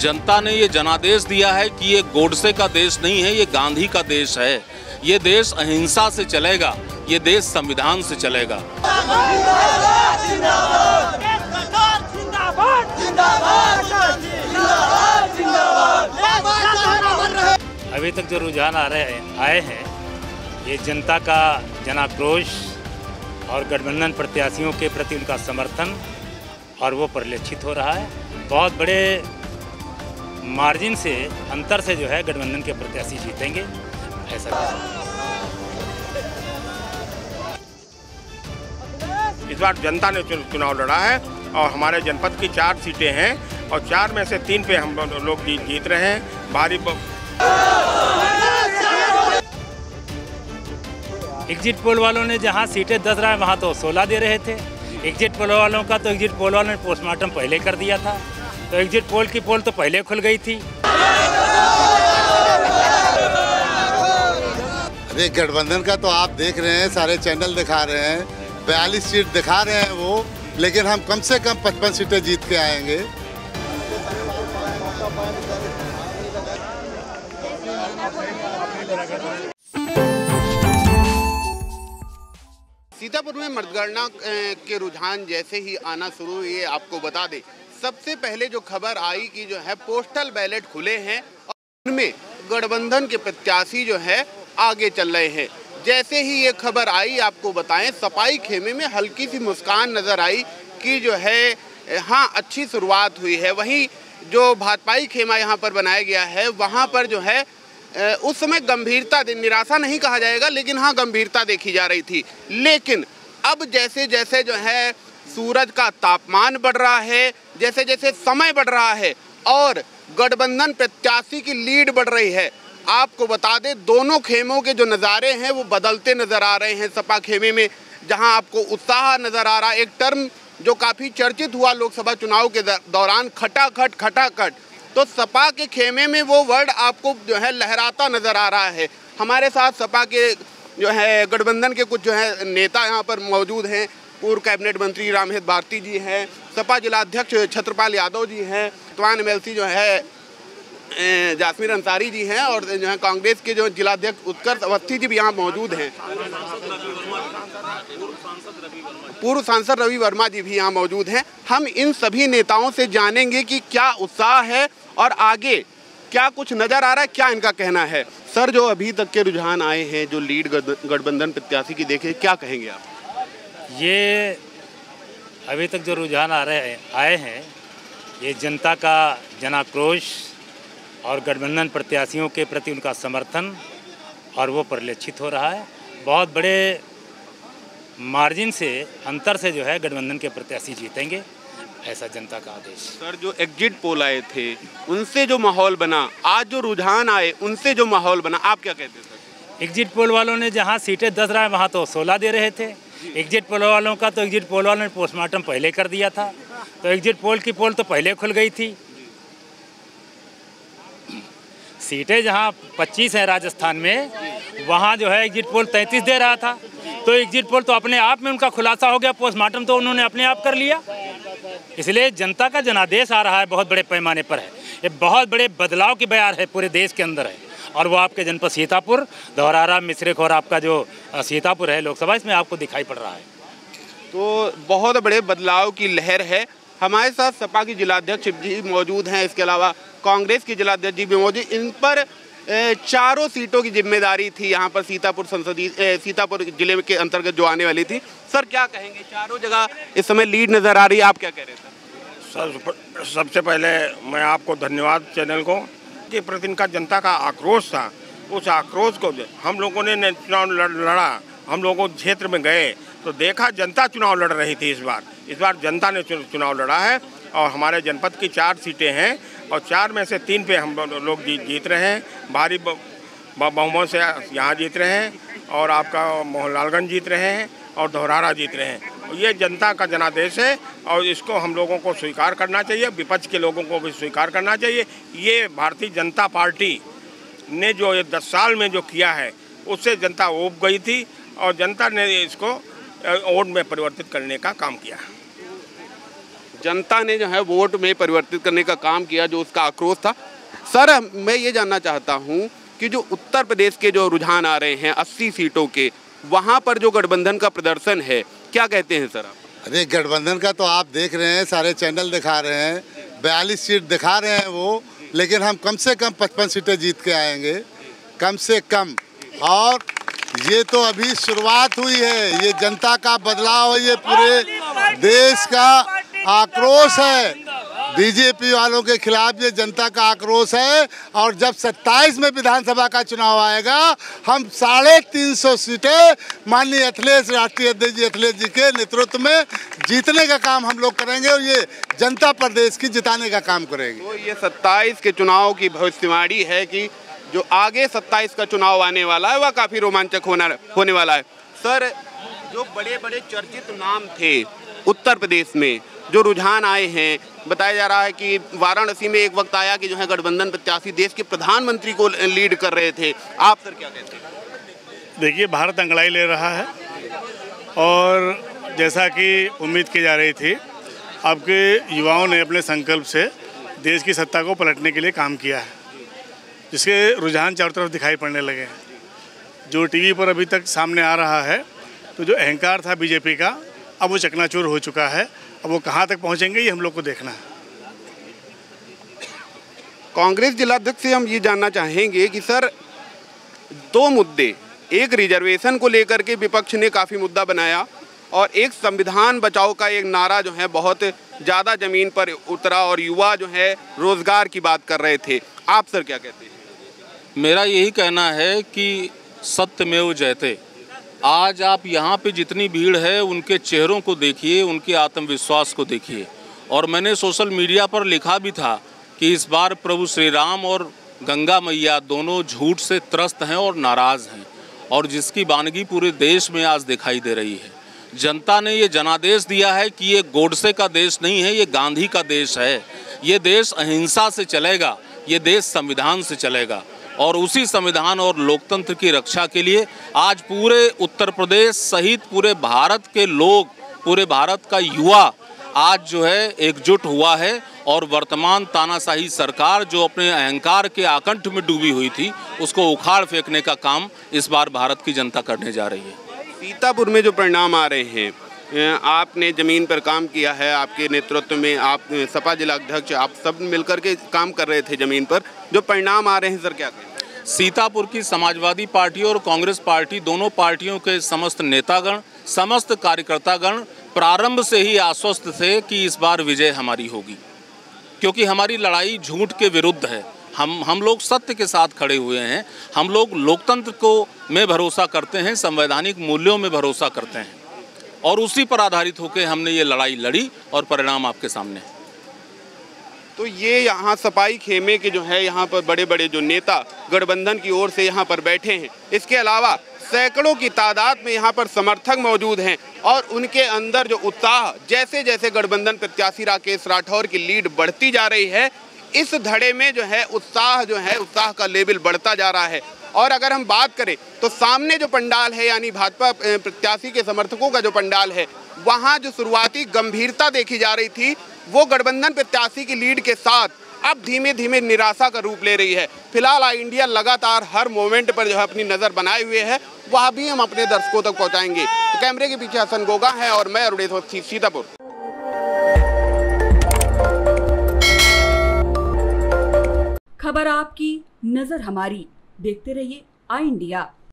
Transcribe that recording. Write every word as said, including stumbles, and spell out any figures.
जनता ने ये जनादेश दिया है कि ये गोडसे का देश नहीं है, ये गांधी का देश है। ये देश अहिंसा से चलेगा, ये देश संविधान से चलेगा। अभी तक जो रुझान आ रहे हैं आए हैं ये जनता का जनाक्रोश और गठबंधन प्रत्याशियों के प्रति उनका समर्थन, और वो परिलक्षित हो रहा है। बहुत बड़े मार्जिन से, अंतर से जो है गठबंधन के प्रत्याशी जीतेंगे, ऐसा इस बार जनता ने चुनाव लड़ा है। और हमारे जनपद की चार सीटें हैं और चार में से तीन पे हम लोग जीत रहे हैं भारी। एग्जिट पोल वालों ने जहां सीटें दस रहा है वहाँ तो सोलह दे रहे थे। एग्जिट पोल वालों का तो एग्जिट पोल वालों ने पोस्टमार्टम पहले कर दिया था, तो एग्जिट पोल की पोल तो पहले खुल गई थी। अरे गठबंधन का तो आप देख रहे हैं, सारे चैनल दिखा रहे हैं, बयालीस सीट दिखा रहे हैं वो, लेकिन हम कम से कम पचपन सीटें जीत के आएंगे। सीतापुर में मतगणना के रुझान जैसे ही आना शुरू हुए, आपको बता दें सबसे पहले जो खबर आई कि जो है पोस्टल बैलेट खुले हैं और उनमें गठबंधन के प्रत्याशी जो है आगे चल रहे हैं। जैसे ही ये खबर आई, आपको बताएं सपाई खेमे में हल्की सी मुस्कान नजर आई कि जो है हाँ अच्छी शुरुआत हुई है। वहीं जो भाजपाई खेमा यहाँ पर बनाया गया है वहाँ पर जो है उस समय गंभीरता, निराशा नहीं कहा जाएगा लेकिन हाँ गंभीरता देखी जा रही थी। लेकिन अब जैसे जैसे जो है सूरज का तापमान बढ़ रहा है, जैसे जैसे समय बढ़ रहा है और गठबंधन प्रत्याशी की लीड बढ़ रही है, आपको बता दें दोनों खेमों के जो नज़ारे हैं वो बदलते नज़र आ रहे हैं। सपा खेमे में जहां आपको उत्साह नज़र आ रहा है, एक टर्म जो काफ़ी चर्चित हुआ लोकसभा चुनाव के दौरान खटाखट खटाखट, तो सपा के खेमे में वो वर्ड आपको जो है लहराता नज़र आ रहा है। हमारे साथ सपा के जो है गठबंधन के कुछ जो है नेता यहाँ पर मौजूद हैं। पूर्व कैबिनेट मंत्री रामहेत भारती जी हैं, सपा जिलाध्यक्ष छत्रपाल यादव जी हैं, तवान एम एल सी जो है जासमीर अंसारी जी हैं, और जो है कांग्रेस के जो जिलाध्यक्ष उत्कर्ष अवस्थी जी भी यहाँ मौजूद हैं। पूर्व सांसद रवि वर्मा जी भी यहाँ मौजूद हैं। हम इन सभी नेताओं से जानेंगे कि क्या उत्साह है और आगे क्या कुछ नज़र आ रहा है, क्या इनका कहना है। सर, जो अभी तक के रुझान आए हैं, जो लीड गठबंधन प्रत्याशी की देखे, क्या कहेंगे आप? ये अभी तक जो रुझान आ रहे आए हैं ये जनता का जनाक्रोश और गठबंधन प्रत्याशियों के प्रति उनका समर्थन, और वो परिलक्षित हो रहा है। बहुत बड़े मार्जिन से, अंतर से जो है गठबंधन के प्रत्याशी जीतेंगे, ऐसा जनता का आदेश। सर, जो एग्जिट पोल आए थे उनसे जो माहौल बना, आज जो रुझान आए उनसे जो माहौल बना, आप क्या कहते हैं सर? एग्जिट पोल वालों ने जहां सीटें दस रहा है वहाँ तो सोलह दे रहे थे। एग्जिट पोल वालों का तो एग्जिट पोल वालों ने पोस्टमार्टम पहले कर दिया था, तो एग्जिट पोल की पोल तो पहले खुल गई थी। सीटें जहां पच्चीस हैं राजस्थान में, वहां जो है एग्जिट पोल तैंतीस दे रहा था, तो एग्जिट पोल तो अपने आप में उनका खुलासा हो गया। पोस्टमार्टम तो उन्होंने अपने आप कर लिया। इसलिए जनता का जनादेश आ रहा है, बहुत बड़े पैमाने पर है। ये बहुत बड़े बदलाव की बयार है, पूरे देश के अंदर है, और वो आपके जनपद सीतापुर, धौरारा, मिश्रिक और आपका जो सीतापुर है लोकसभा, इसमें आपको दिखाई पड़ रहा है। तो बहुत बड़े बदलाव की लहर है। हमारे साथ सपा की जिलाध्यक्ष जी मौजूद हैं, इसके अलावा कांग्रेस के जिलाध्यक्ष जी भी मौजूद। इन पर चारों सीटों की जिम्मेदारी थी यहाँ पर सीतापुर संसदीय सीतापुर जिले के अंतर्गत जो आने वाली थी। सर, क्या कहेंगे? चारों जगह इस समय लीड नज़र आ रही है, आप क्या कह रहे हैं? सर, सबसे पहले मैं आपको धन्यवाद चैनल को, कि प्रतिदिन का जनता का आक्रोश था, उस आक्रोश को हम लोगों ने चुनाव लड़ा, हम लोगों क्षेत्र में गए तो देखा जनता चुनाव लड़ रही थी। इस बार इस बार जनता ने चुनाव लड़ा है और हमारे जनपद की चार सीटें हैं और चार में से तीन पे हम लोग जीत रहे हैं, भारी बहुमत से यहाँ जीत रहे हैं, और आपका मोहनलालगंज जीत रहे हैं और धौरारा जीत रहे हैं। ये जनता का जनादेश है और इसको हम लोगों को स्वीकार करना चाहिए, विपक्ष के लोगों को भी स्वीकार करना चाहिए। ये भारतीय जनता पार्टी ने जो ये दस साल में जो किया है, उससे जनता ऊब गई थी और जनता ने इसको वोट में परिवर्तित करने का काम किया। जनता ने जो है वोट में परिवर्तित करने का काम किया, जो उसका आक्रोश था। सर, मैं ये जानना चाहता हूँ कि जो उत्तर प्रदेश के जो रुझान आ रहे हैं अस्सी सीटों के, वहाँ पर जो गठबंधन का प्रदर्शन है, क्या कहते हैं सर आप? अरे गठबंधन का तो आप देख रहे हैं, सारे चैनल दिखा रहे हैं, बयालीस सीट दिखा रहे हैं वो, लेकिन हम कम से कम पचपन सीटें जीत के आएंगे, कम से कम। और ये तो अभी शुरुआत हुई है, ये जनता का बदलाव है, ये पूरे देश का आक्रोश है, बीजेपी वालों के खिलाफ ये जनता का आक्रोश है। और जब सत्ताईस में विधानसभा का चुनाव आएगा, हम साढ़े तीन सौ सीटें माननीय अखिलेश राष्ट्रीय अध्यक्ष जी अखिलेश जी के नेतृत्व में जीतने का काम हम लोग करेंगे और ये जनता प्रदेश की जिताने का काम करेंगे। तो ये सत्ताईस के चुनाव की भविष्यवाणी है कि जो आगे सत्ताईस का चुनाव आने वाला है वह काफ़ी रोमांचक होना होने वाला है। सर, जो बड़े बड़े चर्चित नाम थे उत्तर प्रदेश में, जो रुझान आए हैं, बताया जा रहा है कि वाराणसी में एक वक्त आया कि जो है गठबंधन प्रत्याशी देश के प्रधानमंत्री को लीड कर रहे थे, आप सर क्या कहते हैं? देखिए, भारत अंगड़ाई ले रहा है और जैसा कि उम्मीद की जा रही थी, अब के युवाओं ने अपने संकल्प से देश की सत्ता को पलटने के लिए काम किया है, जिसके रुझान चारों तरफ दिखाई पड़ने लगे हैं। जो टीवी पर अभी तक सामने आ रहा है, तो जो अहंकार था बीजेपी का, अब वो चकनाचूर हो चुका है। अब वो कहाँ तक पहुँचेंगे, ये हम लोग को देखना है। कांग्रेस जिलाध्यक्ष से हम ये जानना चाहेंगे कि सर, दो मुद्दे, एक रिजर्वेशन को लेकर के विपक्ष ने काफ़ी मुद्दा बनाया और एक संविधान बचाओ का एक नारा जो है बहुत ज़्यादा ज़मीन पर उतरा और युवा जो है रोजगार की बात कर रहे थे, आप सर क्या कहते हैं? मेरा यही कहना है कि सत्यमेव जयते। आज आप यहाँ पे जितनी भीड़ है, उनके चेहरों को देखिए, उनके आत्मविश्वास को देखिए। और मैंने सोशल मीडिया पर लिखा भी था कि इस बार प्रभु श्री राम और गंगा मैया दोनों झूठ से त्रस्त हैं और नाराज़ हैं, और जिसकी वानगी पूरे देश में आज दिखाई दे रही है। जनता ने ये जनादेश दिया है कि ये गोडसे का देश नहीं है, ये गांधी का देश है। ये देश अहिंसा से चलेगा, ये देश संविधान से चलेगा, और उसी संविधान और लोकतंत्र की रक्षा के लिए आज पूरे उत्तर प्रदेश सहित पूरे भारत के लोग, पूरे भारत का युवा आज जो है एकजुट हुआ है। और वर्तमान तानाशाही सरकार जो अपने अहंकार के आकंठ में डूबी हुई थी, उसको उखाड़ फेंकने का काम इस बार भारत की जनता करने जा रही है। सीतापुर में जो परिणाम आ रहे हैं, आपने ज़मीन पर काम किया है, आपके नेतृत्व में आप सपा जिला अध्यक्ष आप सब मिलकर के काम कर रहे थे ज़मीन पर, जो परिणाम आ रहे हैं सर क्या? सीतापुर की समाजवादी पार्टी और कांग्रेस पार्टी, दोनों पार्टियों के समस्त नेतागण, समस्त कार्यकर्तागण प्रारंभ से ही आश्वस्त थे कि इस बार विजय हमारी होगी, क्योंकि हमारी लड़ाई झूठ के विरुद्ध है। हम हम लोग सत्य के साथ खड़े हुए हैं, हम लोग लोकतंत्र को में भरोसा करते हैं, संवैधानिक मूल्यों में भरोसा करते हैं, और उसी पर आधारित होकर हमने ये लड़ाई लड़ी और परिणाम आपके सामने। तो ये यहाँ सपाई खेमे के जो है यहाँ पर बड़े बड़े जो नेता गठबंधन की ओर से यहाँ पर बैठे हैं, इसके अलावा सैकड़ों की तादाद में यहाँ पर समर्थक मौजूद हैं, और उनके अंदर जो उत्साह, जैसे जैसे गठबंधन प्रत्याशी राकेश राठौर की लीड बढ़ती जा रही है, इस धड़े में जो है उत्साह जो है उत्साह का लेवल बढ़ता जा रहा है। और अगर हम बात करें तो सामने जो पंडाल है, यानी भाजपा प्रत्याशी के समर्थकों का जो पंडाल है, वहाँ जो शुरुआती गंभीरता देखी जा रही थी, वो गठबंधन प्रत्याशी की लीड के साथ अब धीमे धीमे निराशा का रूप ले रही है। फिलहाल आई इंडिया लगातार हर मोमेंट पर जो है अपनी नज़र बनाए हुए है, वह भी हम अपने दर्शकों तक पहुँचाएंगे। तो कैमरे के पीछे हसन गोगा है और मैं अरुणेश अवस्थी, सीतापुर। खबर आपकी, नज़र हमारी, देखते रहिए आई इंडिया।